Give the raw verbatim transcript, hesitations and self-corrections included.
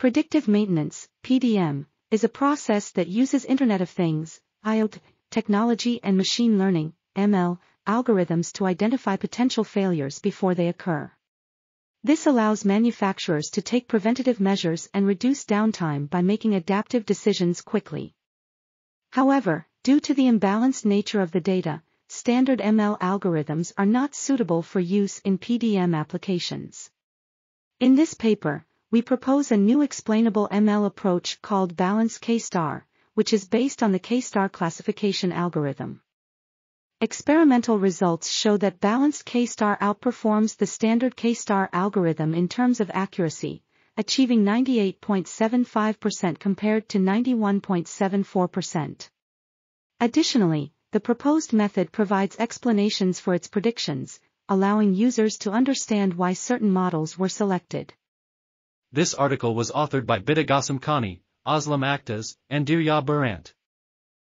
Predictive maintenance, P D M, is a process that uses Internet of Things, I O T, technology and machine learning, M L, algorithms to identify potential failures before they occur. This allows manufacturers to take preventative measures and reduce downtime by making adaptive decisions quickly. However, due to the imbalanced nature of the data, standard M L algorithms are not suitable for use in P D M applications. In this paper, we propose a new explainable M L approach called Balanced K-Star, which is based on the K-Star classification algorithm. Experimental results show that Balanced K-Star outperforms the standard K-Star algorithm in terms of accuracy, achieving ninety-eight point seven five percent compared to ninety-one point seven four percent. Additionally, the proposed method provides explanations for its predictions, allowing users to understand why certain models were selected. This article was authored by Bita Ghasemkhani, Ozlem Aktas, and Derya Birant.